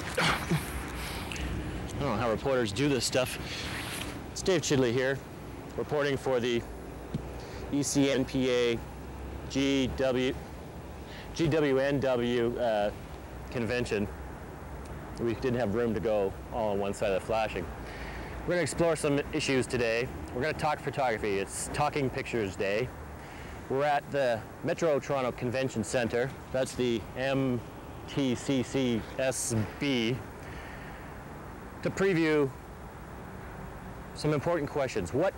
I don't know how reporters do this stuff. It's Dave Chidley here, reporting for the ECNPA GWNW convention. We didn't have room to go all on one side of the flashing. We're going to explore some issues today. We're going to talk photography. It's Talking Pictures Day. We're at the Metro Toronto Convention Center. That's the MTCCSB. To preview some important questions. What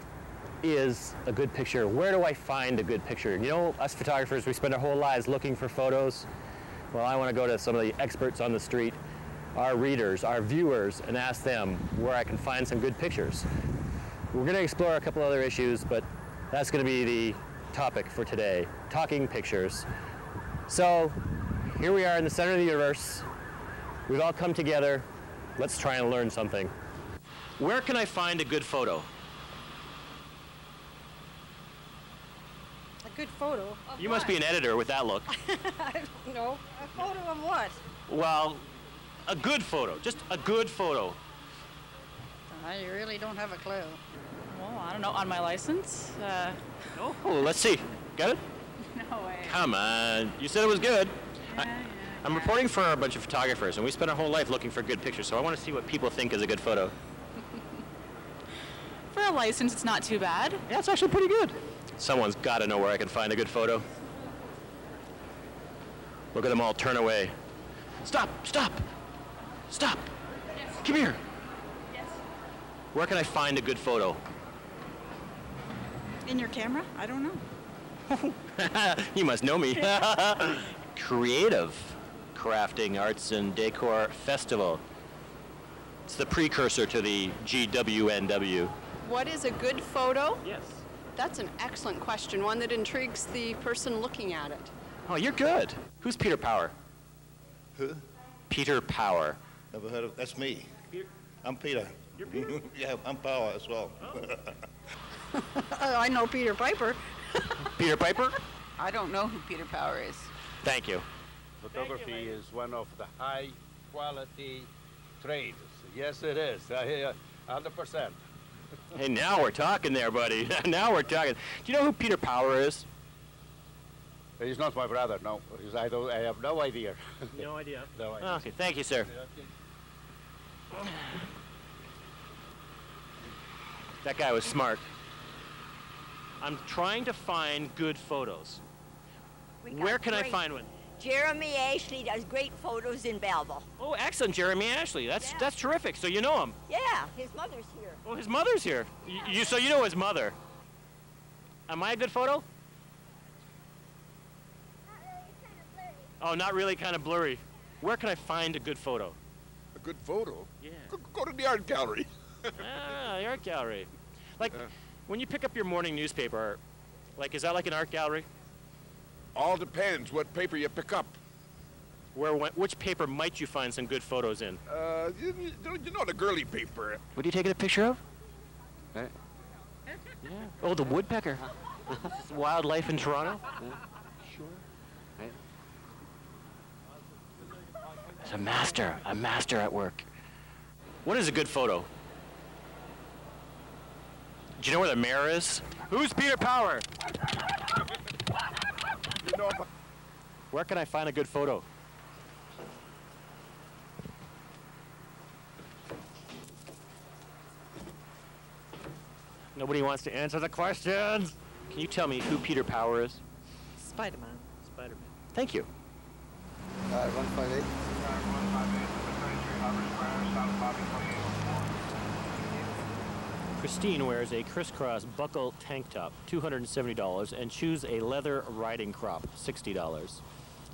is a good picture? Where do I find a good picture? You know, us photographers, we spend our whole lives looking for photos. Well, I want to go to some of the experts on the street, our readers, our viewers, and ask them where I can find some good pictures. We're going to explore a couple other issues, but that's going to be the topic for today, talking pictures. So here we are in the center of the universe. We've all come together. Let's try and learn something. Where can I find a good photo? A good photo of You what? Must be an editor with that look. I don't know. A photo of what? Well, a good photo, just a good photo. I really don't have a clue. Well, I don't know, on my license? Oh, let's see. Got it? No way. Come on. You said it was good. Yeah, I'm reporting for a bunch of photographers, and we spend our whole life looking for good pictures, so I want to see what people think is a good photo. For a license, it's not too bad. Yeah, it's actually pretty good. Someone's got to know where I can find a good photo. Look at them all turn away. Stop! Stop! Stop! Yes. Come here! Yes. Where can I find a good photo? In your camera? I don't know. You must know me. Creative Crafting Arts and Decor Festival. It's the precursor to the GWNW. What is a good photo? Yes. That's an excellent question, one that intrigues the person looking at it. Oh, you're good. Who's Peter Power? Who? Peter Power. Never heard of, that's me. Peter. I'm Peter. You're Peter? Yeah, I'm Power as well. Oh. I know Peter Piper. Peter Piper? I don't know who Peter Power is. Thank you. Photography is one of the high quality trades. Yes, it is. I hear 100%. Hey, now we're talking there, buddy. Now we're talking. Do you know who Peter Power is? He's not my brother, no. I have no idea. No idea. No idea. Okay, thank you, sir. That guy was smart. I'm trying to find good photos. Where can I find one? Jeremy Ashley does great photos in Belleville. Oh, excellent, Jeremy Ashley. That's terrific. So you know him? Yeah, his mother's here. Oh, his mother's here. Yeah. So you know his mother. Am I a good photo? Oh, not really kind of blurry. Where can I find a good photo? A good photo? Yeah. Go to the art gallery. Ah, the art gallery. Like, when you pick up your morning newspaper, like, is that like an art gallery? All depends what paper you pick up. Which paper might you find some good photos in? You know, the girly paper. What are you taking a picture of? Yeah. Oh, the woodpecker. Wildlife in Toronto? Yeah. Sure. It's a master at work. What is a good photo? Do you know where the mayor is? Who's Peter Power? Where can I find a good photo? Nobody wants to answer the questions. Can you tell me who Peter Power is? Spider-Man. Spider-Man. Thank you. 158. Christine wears a crisscross buckle tank top, $270, and shoes a leather riding crop, $60.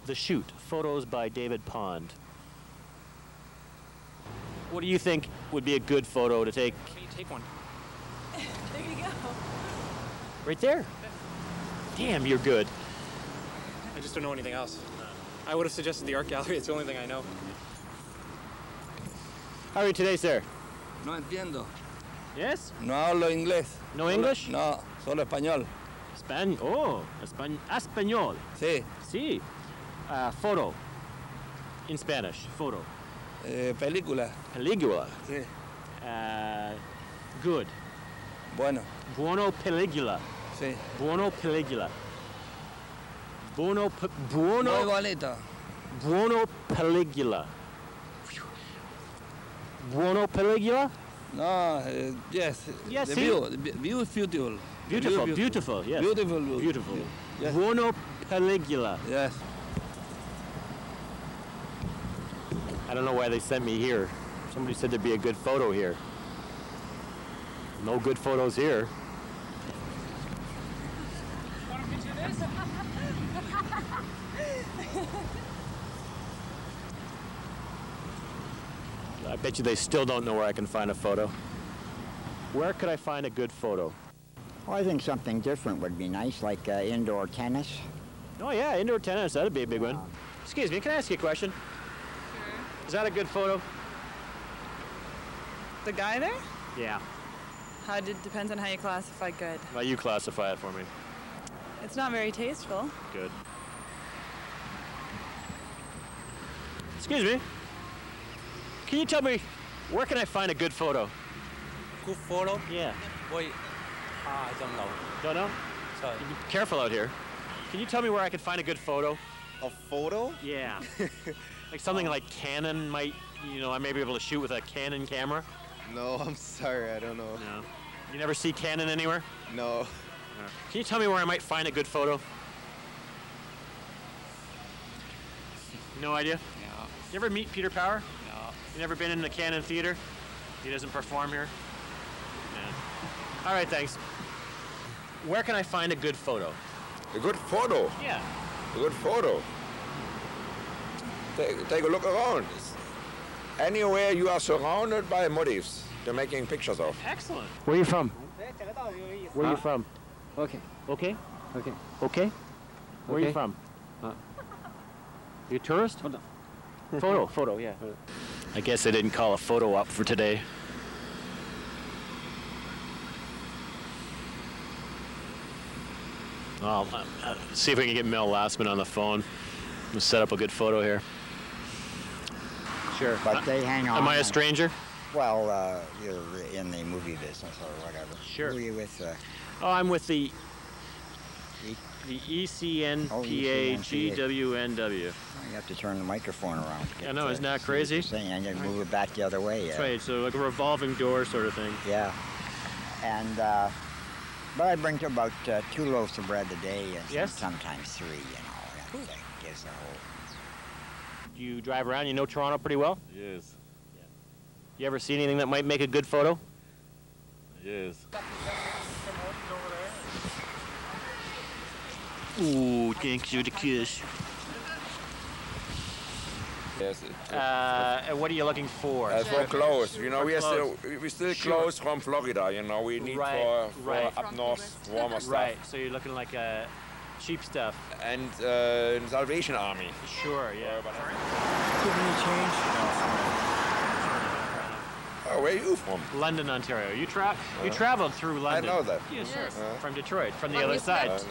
The Shoot, photos by David Pond. What do you think would be a good photo to take? Can you take one? There you go. Right there. Damn, you're good. I just don't know anything else. I would have suggested the art gallery. It's the only thing I know. How are you today, sir? No entiendo. Yes? No hablo inglés. No English? No, solo español. Español. Oh, español. Sí. Sí. Photo. In Spanish, photo. Película. Película? Sí. Good. Bueno. Buono película. Sí. Buono película. Buono... Buono... Muy bonito. Buono película. Buono película? No, yes. Yes, the view. The view is beautiful. Beautiful, beautiful, beautiful, yes. Beautiful. Beautiful. Beautiful. Yes. Buono película. Yes. I don't know why they sent me here. Somebody said there'd be a good photo here. No good photos here. Want a picture of this? I bet you they still don't know where I can find a photo. Where could I find a good photo? Well, I think something different would be nice, like indoor tennis. Oh yeah, indoor tennis, that'd be a big one. Excuse me, can I ask you a question? Is that a good photo? The guy there? Yeah. Depends on how you classify good. Well, you classify it for me. It's not very tasteful. Good. Excuse me. Can you tell me, where can I find a good photo? Good photo? Yeah. Wait, I don't know. Don't know? Sorry. Be careful out here. Can you tell me where I can find a good photo? A photo? Yeah. Like something like Canon might, you know, I may be able to shoot with a Canon camera. No, I'm sorry, I don't know. No. You never see Canon anywhere? No. Can you tell me where I might find a good photo? No idea? No. You ever meet Peter Power? No. You never been in the Canon Theater? He doesn't perform here? No. All right, thanks. Where can I find a good photo? A good photo? Yeah. A good photo. Take a look around. Anywhere you are surrounded by motifs, you're making pictures of. Excellent. Where are you from? Where are you from? Okay. Okay? Okay. Okay? Where are you from? You a tourist? Photo. Photo, yeah. I guess they didn't call a photo up for today. Oh, see if we can get Mel Lastman on the phone. We'll set up a good photo here. Sure. But they hang on. Am I a stranger? Well, you're in the movie business or whatever. Sure. Who are you with? Oh, I'm with the ECNPAGWNW. Oh, you have to turn the microphone around. I know, isn't that crazy? And you move it back the other way. That's right, so like a revolving door sort of thing. Yeah. And, but I bring to about 2 loaves of bread a day, and yes? Sometimes 3, you know, that cool thing. Gives the whole. You drive around, you know Toronto pretty well? Yes. Yeah. You ever see anything that might make a good photo? Yes. Ooh, thank you to kiss. Yes. What are you looking for? For clothes. You know, we still clothes from Florida, you know. We need for up north, warmer stuff. Right, so you're looking like a... cheap stuff. And Salvation Army. Sure, yeah. Give me a change. Oh, where are you from? London, Ontario. You traveled through London. I know that. Yes, yes. From Detroit, from the other side.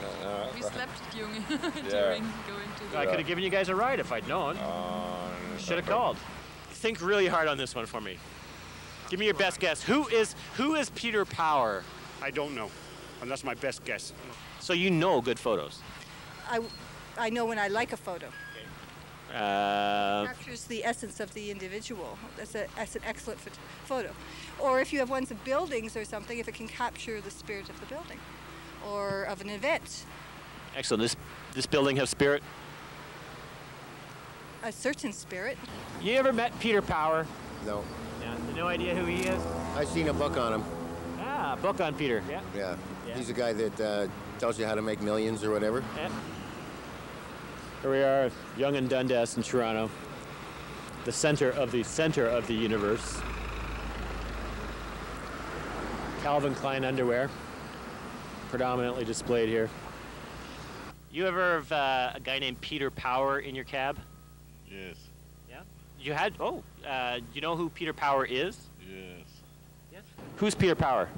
We slept during going to the... I could have given you guys a ride if I'd known. Should have called. Think really hard on this one for me. Give me your best guess. Who is Peter Power? I don't know. And that's my best guess. So you know good photos? I know when I like a photo. It captures the essence of the individual. That's an excellent photo. Or if you have ones of buildings or something, if it can capture the spirit of the building or of an event. Excellent. This building has spirit? A certain spirit. You ever met Peter Power? No. No idea who he is? I've seen a book on him. Ah, book on Peter. Yeah. Yeah. Yeah. He's a guy that tells you how to make millions or whatever. Yeah. Here we are, Yonge and Dundas in Toronto, the center of the universe. Calvin Klein underwear, predominantly displayed here. You ever have a guy named Peter Power in your cab? Yes. Yeah. You had. Oh, you know who Peter Power is? Yes. Yes. Who's Peter Power?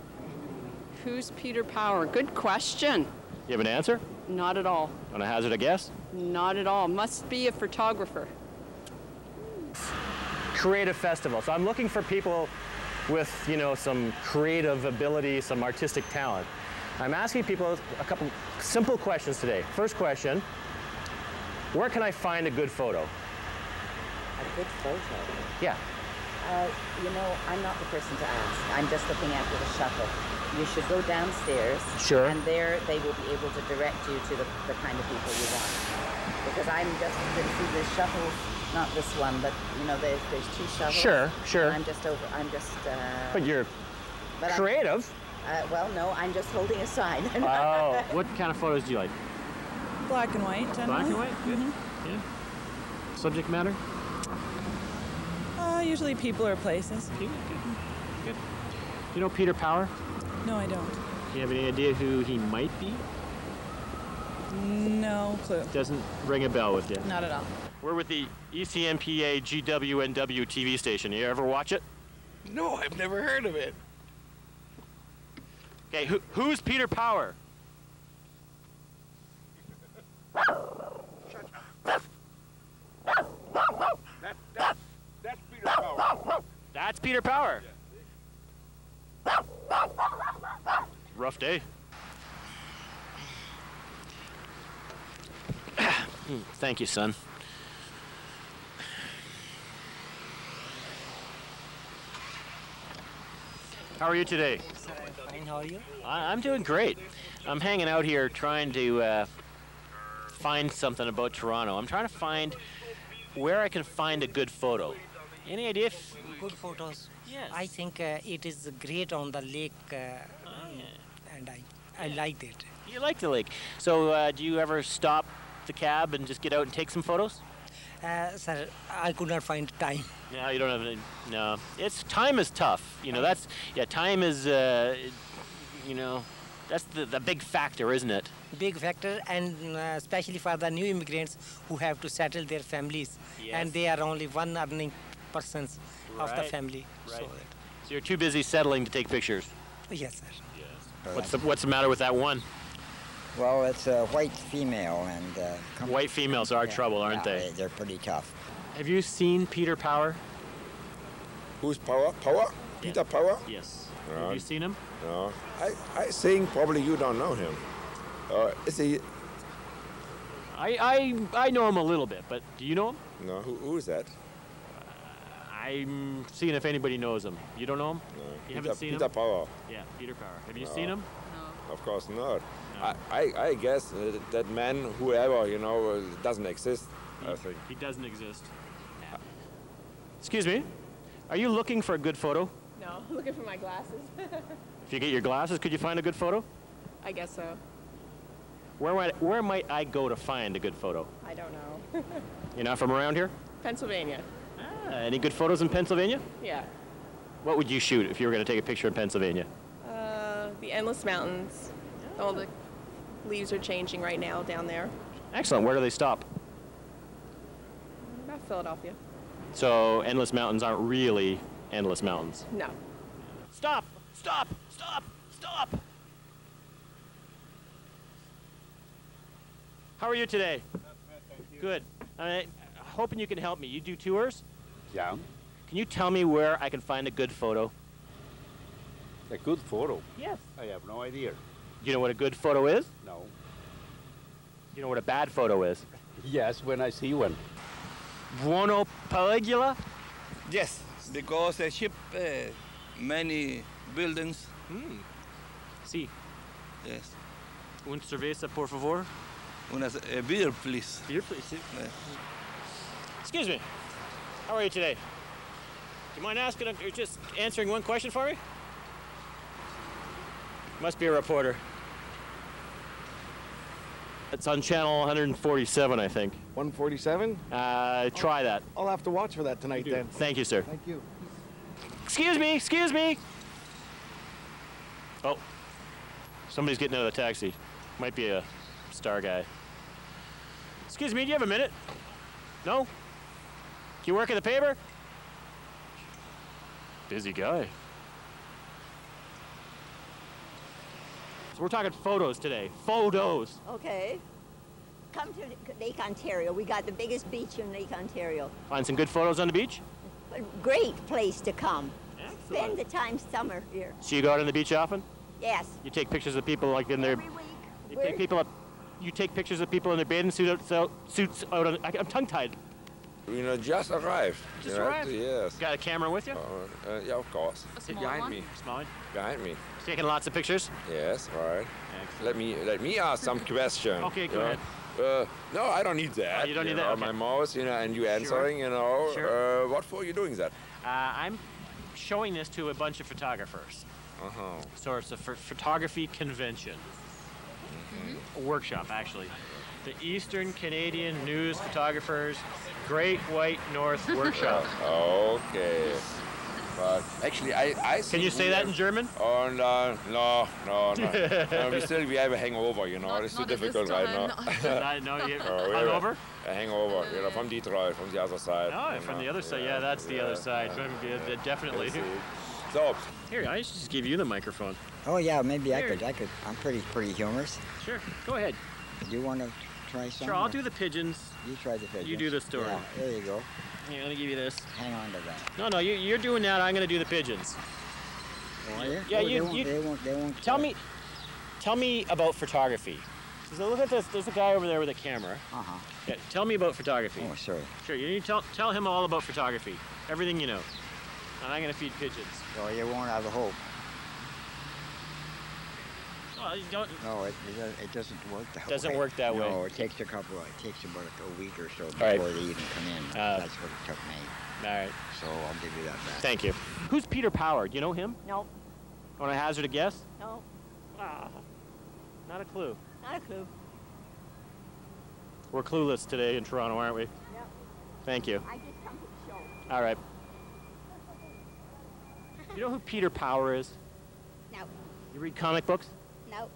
Who's Peter Power? Good question. You have an answer? Not at all. Want to hazard a guess? Not at all. Must be a photographer. creative festival. So I'm looking for people with, you know, some creative ability, some artistic talent. I'm asking people a couple simple questions today. First question, where can I find a good photo? A good photo? Yeah. You know, I'm not the person to ask. I'm just looking after the shuttle. You should go downstairs. Sure. And there they will be able to direct you to the kind of people you want. Because I'm just going to see the shuttle, not this one, but you know, there's two shuttles. Sure, sure. And I'm just over. I'm just. But you're creative. Well, no, I'm just holding a sign. Oh, what kind of photos do you like? Black and white. Black and white. Good. Mm-hmm. Yeah. Subject matter. Usually people or places. Good. Good. You know Peter Power? No, I don't. Do you have any idea who he might be? No clue. Doesn't ring a bell with you? Not at all. We're with the ECMPA GWNW TV station. You ever watch it? No, I've never heard of it. Okay, who's Peter Power? That's Peter Power. That's Peter Power. Yeah. Rough day. Thank you, son. How are you today? Fine, how are you? I'm doing great. I'm hanging out here trying to find something about Toronto. I'm trying to find where I can find a good photo. Any idea? Good photos? Yes. I think it is great on the lake, and I liked it. You like the lake. So do you ever stop the cab and just get out and take some photos? Sir, I could not find time. No, you don't have any. No, it's time is tough. You know, that's, yeah, time is, you know, that's the big factor, isn't it? Big factor, and especially for the new immigrants who have to settle their families. Yes. And they are only one earning persons, right, of the family. Right. So you're too busy settling to take pictures? Yes, sir. Yes. Right. What's the matter with that one? Well, it's a white female, and white females are trouble, aren't they? They're pretty tough. Have you seen Peter Power? Who's Power? Power? Yeah. Peter Power? Yes. Have you seen him? No. I think probably you don't know him. Is he? I know him a little bit, but do you know him? No. Who is that? I'm seeing if anybody knows him. You don't know him? No. You haven't seen him? Peter Power. Yeah, Peter Power. Have you seen him? No. Of course not. I guess that man, whoever, you know, doesn't exist. I think he doesn't exist. No. Excuse me, are you looking for a good photo? No, I'm looking for my glasses. If you get your glasses, could you find a good photo? I guess so. Where might I go to find a good photo? I don't know. You're not from around here? Pennsylvania. Ah, any good photos in Pennsylvania? Yeah. What would you shoot if you were going to take a picture in Pennsylvania? The endless mountains. All the leaves are changing right now down there. Excellent. Where do they stop? About Philadelphia. So endless mountains aren't really endless mountains? No. Stop! Stop! Stop! Stop! How are you today? Not bad, thank you. Good. I'm hoping you can help me. You do tours? Yeah. Can you tell me where I can find a good photo? A good photo? Yes. I have no idea. Do you know what a good photo is? No. Do you know what a bad photo is? Yes, when I see one. Buono Pelagula? Yes, because they ship many buildings. Mm. Si. Yes. Una cerveza, por favor? A beer, please. Beer, please. Yeah. Excuse me. How are you today? Do you mind asking or just answering one question for me? Must be a reporter. It's on channel 147, I think. 147? Try that. I'll have to watch for that tonight then. Thank you, sir. Thank you. Excuse me, excuse me. Oh, somebody's getting out of the taxi. Might be a star guy. Excuse me, do you have a minute? No? Do you work at the paper? Busy guy. So we're talking photos today. Photos. Okay. Come to Lake Ontario. We got the biggest beach in Lake Ontario. Find some good photos on the beach? great place to come. Excellent. Spend the time summer here. So you go out on the beach often? Yes. You take pictures of people like in their... Every week. You take pictures of people in their bathing suits out on... I'm tongue-tied. You know, just arrived. Just arrived? Yes. Got a camera with you? Yeah, of course. Behind me. Small. Behind me. Taking lots of pictures? Yes, all right. Excellent. Let me ask some question. Okay, go ahead. No, I don't need that. You don't need that? Okay. My mouse, you know, and you answering, sure. You know. Sure. What for are you doing that? I'm showing this to a bunch of photographers. Uh-huh. So it's a photography convention. Mm-hmm. Workshop, actually. The Eastern Canadian News Photographers Great White North Workshop. Okay. But actually, I can you say that in German? Oh, no. We have a hangover, you know. It's too difficult right now. Hangover? A hangover, you know, from Detroit, from the other side. Oh, from the other side. Yeah, that's the other side. Definitely. So here, I just give you the microphone. Oh yeah, maybe here. I could. I'm pretty humorous. Sure, go ahead. Do you want to try something? Sure, I'll do the pigeons. You try the pigeons. You do the story. Yeah, there you go. Here, let me give you this. Hang on to that. No, you're doing that. I'm going to do the pigeons. Well, yeah, they won't tell me about photography. So look at this. There's a guy over there with a camera. Uh-huh. Yeah, tell me about photography. Oh, sorry. Sure, you need to tell him all about photography. Everything you know. And I'm going to feed pigeons. Oh, you won't have a hope. No, it doesn't work that way. It doesn't work that way. No, it takes about a week or so before they even come in. That's what it took me. All right. So I'll give you that back. Thank you. Who's Peter Power? Do you know him? No. Want to hazard a guess? No. Ah, not a clue. Not a clue. We're clueless today in Toronto, aren't we? Yeah. Thank you. I just come to the show. All right. You know who Peter Power is? No. You read comic books? Nope.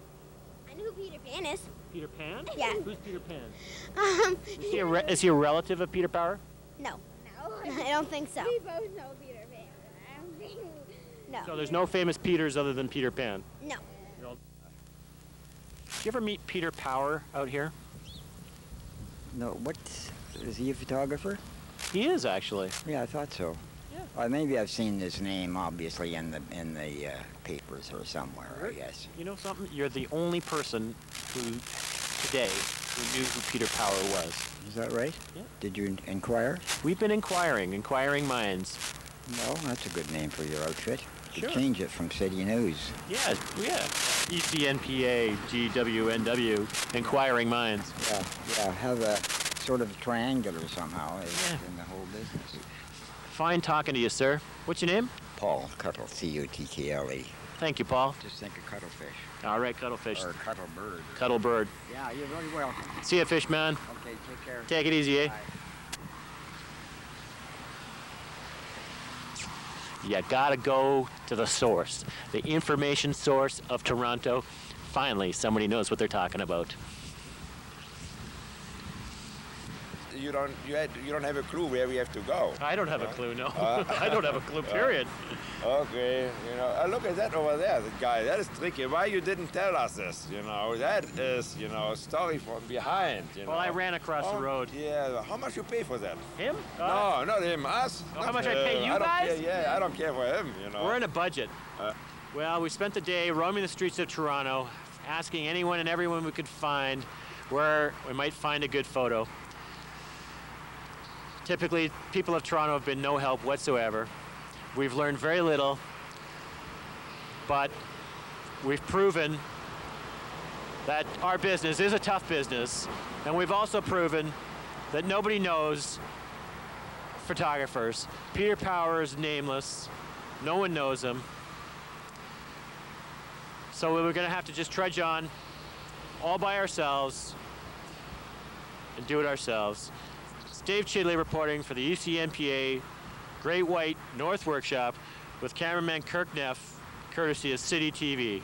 I know who Peter Pan is. Peter Pan? Yeah. Who's Peter Pan? Is he a relative of Peter Power? No. No. I don't think so. We both know Peter Pan. I don't think... No. So there's no famous Peters other than Peter Pan? No. Do you ever meet Peter Power out here? No. What? Is he a photographer? He is, actually. Yeah, I thought so. Maybe I've seen this name, obviously, in the papers or somewhere, I guess. You know something? You're the only person who today knew who Peter Power was. Is that right? Yeah. Did you inquire? We've been inquiring minds. Well, that's a good name for your outfit. Sure. You change it from City News. Yeah. ECNPA, GWNW, Inquiring Minds. Yeah, have a sort of triangular somehow in the whole business. Fine talking to you, sir. What's your name? Paul Cuttle, C-U-T-T-L-E. Thank you, Paul. Just think of cuttlefish. All right, cuttlefish. Or cuttlebird. Cuttlebird. Yeah, you're very welcome. See you, fish man. Okay, take care. Take it easy, eh? You gotta go to the source, the information source of Toronto. Finally, somebody knows what they're talking about. You don't have a clue where we have to go. I don't have a clue, no. I don't have a clue, period. Okay, you know, look at that over there, the guy. That is tricky. Why you didn't tell us this? You know, that is, you know, a story from behind. Well, I ran across the road. Yeah, how much you pay for that? Him? No, not him, us. Oh, how much I pay you guys? I don't care for him, you know. We're in a budget. Well, we spent the day roaming the streets of Toronto, asking anyone and everyone we could find where we might find a good photo. Typically, people of Toronto have been no help whatsoever. We've learned very little, but we've proven that our business is a tough business, and we've also proven that nobody knows photographers. Peter Power is nameless. No one knows him. So we're going to have to just trudge on all by ourselves and do it ourselves. Dave Chidley reporting for the ECNPA Great White North Workshop with cameraman Kirk Neff, courtesy of City TV.